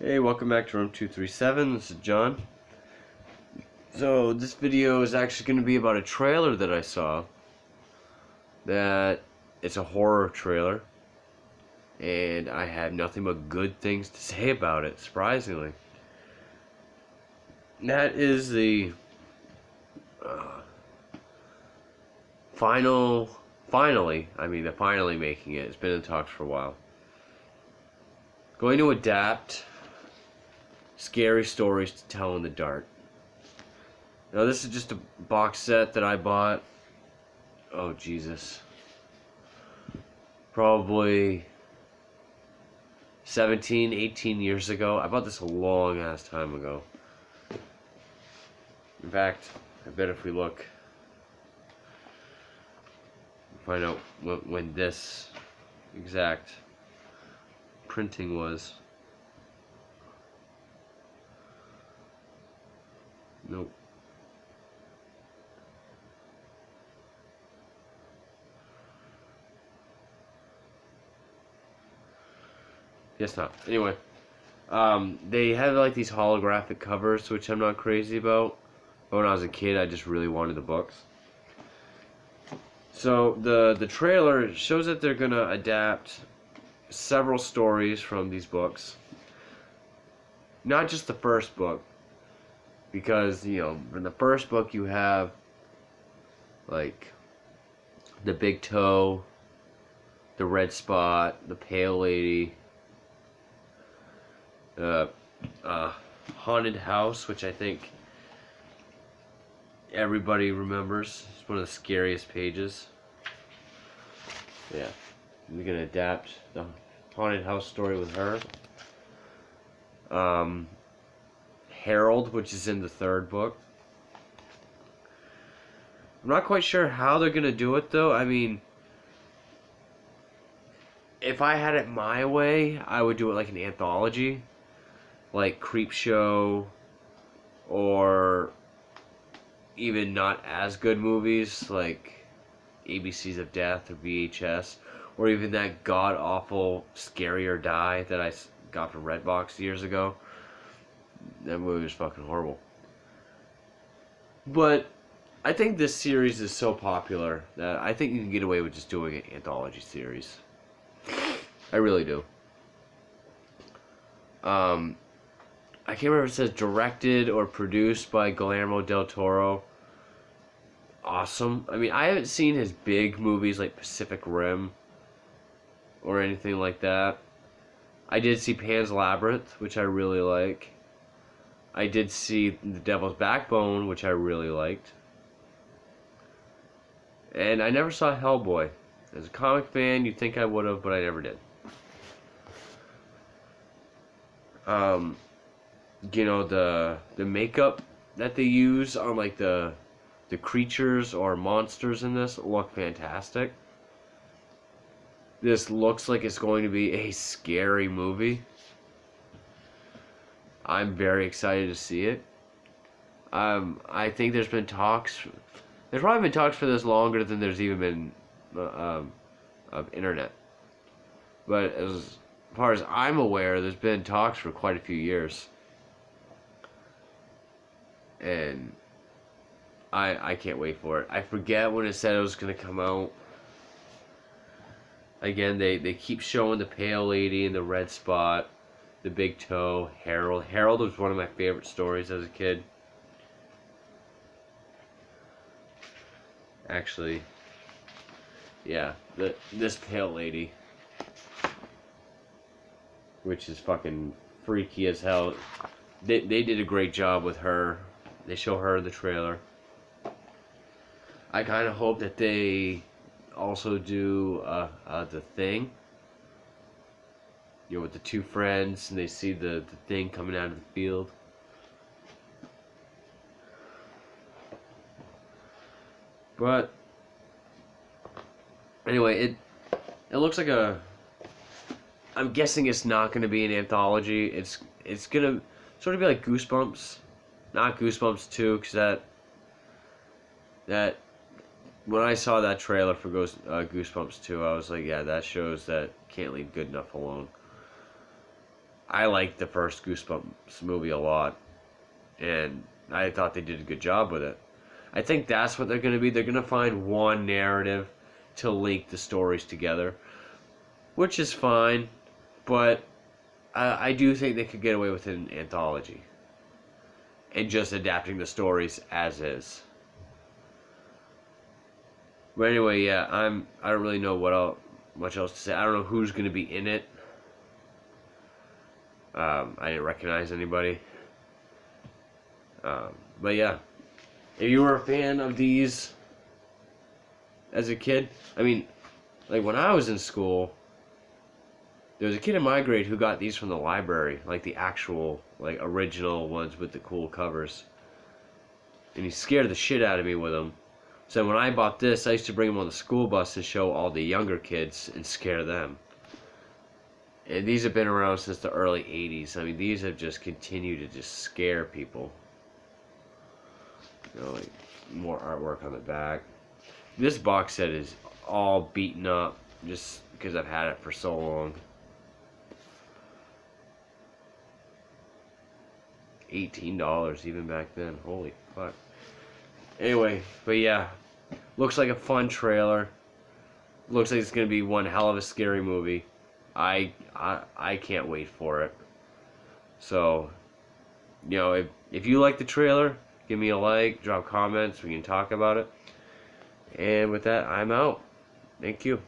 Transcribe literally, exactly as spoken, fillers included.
Hey, welcome back to Room two three seven, this is John. So this video is actually going to be about a trailer that I saw. That it's a horror trailer. And I have nothing but good things to say about it, surprisingly. And that is the uh, final, finally, I mean they're finally making it. It's been in talks for a while. Going to adapt Scary Stories to Tell in the Dark. Now this is just a box set that I bought. Oh Jesus. Probably seventeen, eighteen years ago. I bought this a long ass time ago. In fact, I bet if we look, we'll find out when this exact printing was. Nope. Guess not. Anyway, um, they have like these holographic covers, which I'm not crazy about. But when I was a kid, I just really wanted the books. So the the trailer shows that they're gonna adapt several stories from these books. Not just the first book, because, you know, in the first book you have like The Big Toe, The Red Spot, The Pale Lady, uh, uh, Haunted House, which I think everybody remembers. It's one of the scariest pages. Yeah. We're gonna adapt the Haunted House story with her. Um, Harold, which is in the third book. I'm not quite sure how they're gonna do it, though. I mean, if I had it my way, I would do it like an anthology, like Creepshow, or even not as good movies like A B Cs of Death or V H S. Or even that god-awful Scary or Die that I got from Redbox years ago. That movie was fucking horrible. But I think this series is so popular that I think you can get away with just doing an anthology series. I really do. Um, I can't remember if it says directed or produced by Guillermo del Toro. Awesome. I mean, I haven't seen his big movies like Pacific Rim or anything like that. I did see Pan's Labyrinth, which I really like. I did see The Devil's Backbone, which I really liked. And I never saw Hellboy. As a comic fan, you'd think I would have, but I never did. Um, you know, the the makeup that they use on like the the creatures or monsters in this look fantastic. This looks like it's going to be a scary movie. I'm very excited to see it. Um, I think there's been talks. There's probably been talks for this longer than there's even been uh, um, of internet. But as far as I'm aware, there's been talks for quite a few years. And I, I can't wait for it. I forget when it said it was going to come out. Again, they, they keep showing the Pale Lady and the Red Spot, the Big Toe, Harold. Harold was one of my favorite stories as a kid. Actually, yeah, the, this Pale Lady, which is fucking freaky as hell. They, they did a great job with her. They show her in the trailer. I kind of hope that they also do uh, uh, the Thing, you know, with the two friends and they see the, the thing coming out of the field. But anyway, it it looks like a, I'm guessing it's not going to be an anthology. It's it's going to sort of be like Goosebumps, not Goosebumps two, because that that when I saw that trailer for Ghost, uh, Goosebumps two, I was like, yeah, that shows that can't leave good enough alone. I liked the first Goosebumps movie a lot, and I thought they did a good job with it. I think that's what they're going to be. They're going to find one narrative to link the stories together, which is fine, but I, I do think they could get away with an anthology and just adapting the stories as is. But anyway, yeah, I'm, I don't really know what else, much else to say. I don't know who's going to be in it. Um, I didn't recognize anybody. Um, but yeah, if you were a fan of these as a kid, I mean, like when I was in school, there was a kid in my grade who got these from the library, like the actual, like original ones with the cool covers. And he scared the shit out of me with them. So when I bought this, I used to bring them on the school bus and show all the younger kids and scare them. And these have been around since the early eighties. I mean, these have just continued to just scare people. You know, like more artwork on the back. This box set is all beaten up just because I've had it for so long. eighteen dollars even back then. Holy fuck. Anyway, but yeah, looks like a fun trailer. Looks like it's gonna be one hell of a scary movie. I I I can't wait for it. So, you know, if if you like the trailer, give me a like, drop comments, we can talk about it. And with that, I'm out. Thank you.